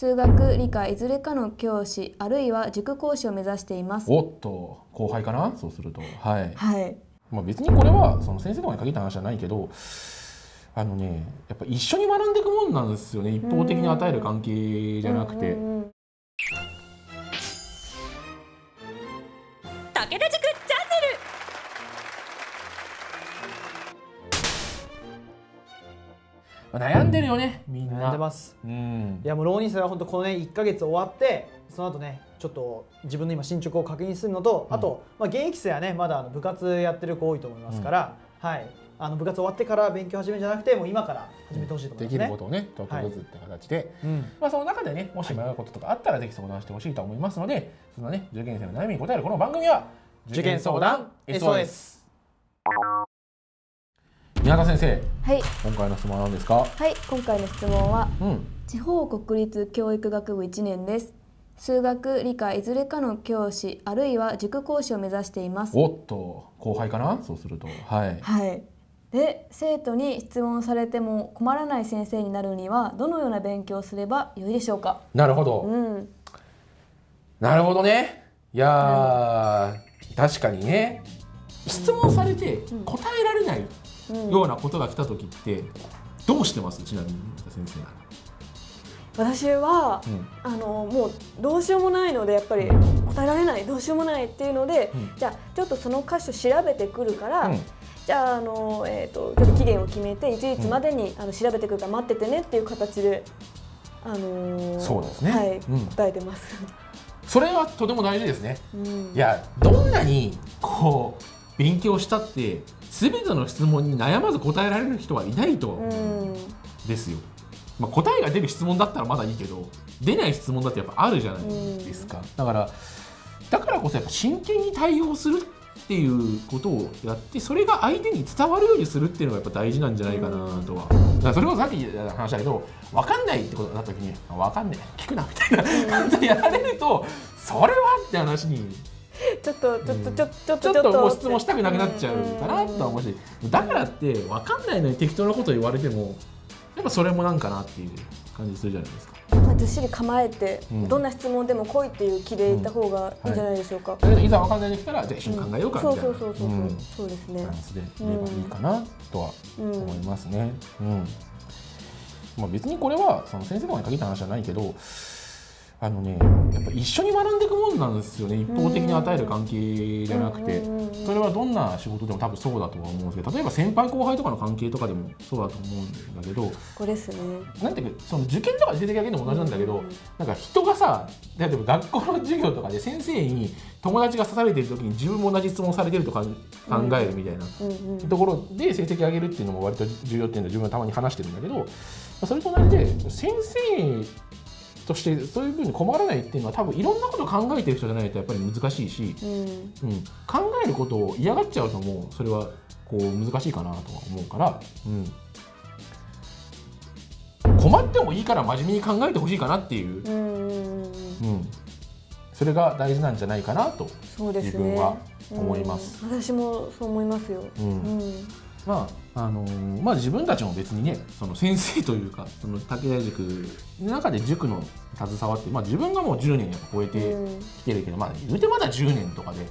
数学、理科、いずれかの教師あるいは塾講師を目指しています。おっと、後輩かな、そうすると。はい、はい、まあ、別にこれはその先生とかに限った話じゃないけど、あのね、やっぱ一緒に学んでいくもんなんですよね。一方的に与える関係じゃなくて。武田塾チャンネル。悩んでるよね、みんな悩んでます、うん、いやもう浪人生は本当このね1ヶ月終わってその後ねちょっと自分の今進捗を確認するのと、あと、まあ、現役生はねまだ部活やってる子多いと思いますから、うん、はい、あの部活終わってから勉強始めるんじゃなくてもう今から始めてほしいと思いますね、うん、できることをねちょっとずつって形で、はい、うん、まあ、その中でねもし迷うこととかあったらぜひ相談してほしいと思いますので、そのね受験生の悩みに答えるこの番組は受験相談 SOS。 宮田先生、はい、今回の質問は何ですか？はい、今回の質問は、うん、地方国立教育学部1年です。数学、理科、いずれかの教師あるいは塾講師を目指しています。おっと、後輩かな、そうすると。はい、はい、で、生徒に質問されても困らない先生になるにはどのような勉強をすればよいでしょうか？なるほど、うん、なるほどね。いや、確かにね、質問されて答えられない、うんうん、ようなことが来た時ってどうしてます？ちなみに先生、私は、うん、もうどうしようもないのでやっぱり答えられない、どうしようもないっていうので、うん、じゃあちょっとその箇所調べてくるから、うん、じゃあ、ちょっと期限を決めて1日までに、うん、調べてくるから待っててねっていう形で、そうですね、はい、うん、答えてます。それはとても大事ですね、うん、いやどんなにこう勉強したって全ての質問に悩まず答えられる人はいないと、うん、ですよ、まあ、答えが出る質問だったらまだいいけど出ない質問だってやっぱあるじゃないですか、うん、だからこそやっぱ真剣に対応するっていうことをやってそれが相手に伝わるようにするっていうのがやっぱ大事なんじゃないかなとは、うん、だからそれこそさっき話したけど分かんないってことになった時に分かんない聞くなみたいな感じでやられるとそれはって話にちょっともう質問したくなくなっちゃうかなとは思うし、だからって分かんないのに適当なこと言われてもやっぱそれもなんかなっていう感じするじゃないですか。ずっしり構えて、うん、どんな質問でも来いっていう気でいった方がいいんじゃないでしょうか。うん、はい、いざ分かんないできたらじゃあ一緒に考えようかみたいな、そうですね、バランスで言えばいいかなとは思いますね、うんうん、まあ、別にこれはその先生とかに限った話じゃないけどやっぱ一緒に学んでいくもんなんですよね。一方的に与える関係じゃなくて、それはどんな仕事でも多分そうだとは思うんですけど、例えば先輩後輩とかの関係とかでもそうだと思うんだけど、ここですね、なんていうかその受験とかで出てきただけでも同じなんだけど、なんか人がさ、例えば学校の授業とかで先生に友達が刺されてる時に自分も同じ質問されてるとか考えるみたいなところで成績上げるっていうのも割と重要っていうのは自分はたまに話してるんだけど、それと同じで先生としてそういうふうに困らないっていうのは多分いろんなことを考えてる人じゃないとやっぱり難しいし、うんうん、考えることを嫌がっちゃうともうそれはこう難しいかなとは思うから、うん、困ってもいいから真面目に考えてほしいかなっていう、うん、それが大事なんじゃないかなと自分は思います。そうですね、うん、私もそう思いますよ、うんうん、まあ、自分たちも別にねその先生というかその武田塾の中で塾の携わって、まあ、自分がもう10年やっぱ超えてきてるけど、まあ、言うてまだ10年とかで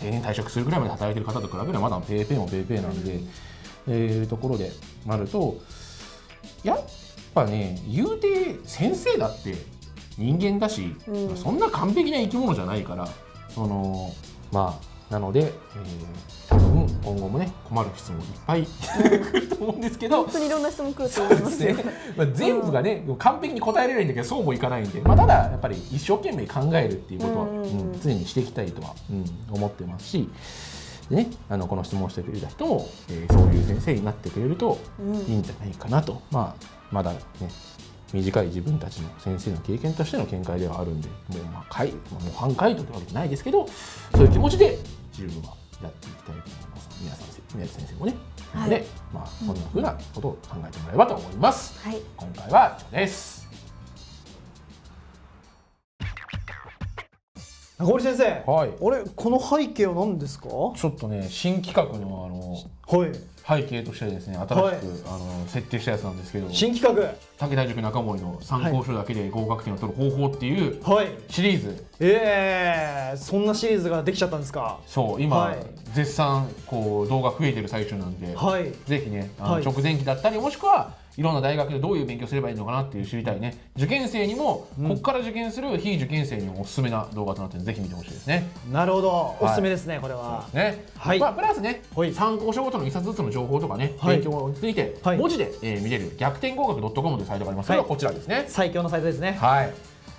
定年退職するぐらいまで働いてる方と比べればまだペーペーもペーペーなんで、ところでなるとやっぱね言うて先生だって人間だし、うん、そんな完璧な生き物じゃないからそのまあなので、多分今後もね困る質問いっぱい来ると思うんですけど、本当にいろんな質問来ると思いますね。まあ、全部がね、うん、完璧に答えられないんだけどそうもいかないんで、まあ、ただやっぱり一生懸命考えるっていうことは、うん、常にしていきたいとは、うん、思ってますしで、ね、この質問をしてくれた人も、そういう先生になってくれるといいんじゃないかなと、うん、まあ、まだね短い自分たちの先生の経験としての見解ではあるんで、もうまあ模範解答というわけじゃないですけど、そういう気持ちで自分はやっていきたいと思います。宮田先生もね、はい、で、まあ、そんなふうなことを考えてもらえればと思います。はい、今回は以上です。中森先生、はい、この背景は何ですか？ちょっとね、新企画のはい。背景としてですね、新しく、はい、設定したやつなんですけど、新企画武田塾中森の参考書だけで合格点を取る方法っていうシリーズ、はい、そんなシリーズができちゃったんですか。そう、今、はい、絶賛こう動画増えてる最中なんで、はい、ぜひね、はい、直前期だったりもしくはいろんな大学でどういう勉強すればいいのかなっていう知りたいね、受験生にも、うん、ここから受験する非受験生にもおすすめな動画となってぜひ見てほしいですね。なるほど、はい、おすすめですねこれは。そうですね、はい、まあ、プラスね、はい、参考書ごとの1冊ずつの情報とかね、はい、勉強について、はい、文字で、見れる逆転合格 .com というサイトがあります。それはこちらですね、はい、最強のサイトですね。はい、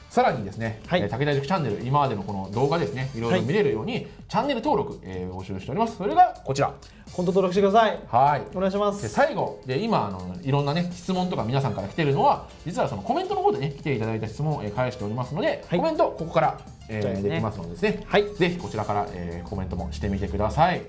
さらにですね、はい、武田塾チャンネル、今までのこの動画ですね、いろいろ見れるように、はい、チャンネル登録、募集しております。それがこちら。本当登録してください。はい、お願いします。で最後で今いろんなね質問とか皆さんから来てるのは、実はそのコメントの方でね来ていただいた質問を返しておりますので、はい、コメントここから、できますのでですね、はい、ぜひこちらから、コメントもしてみてください。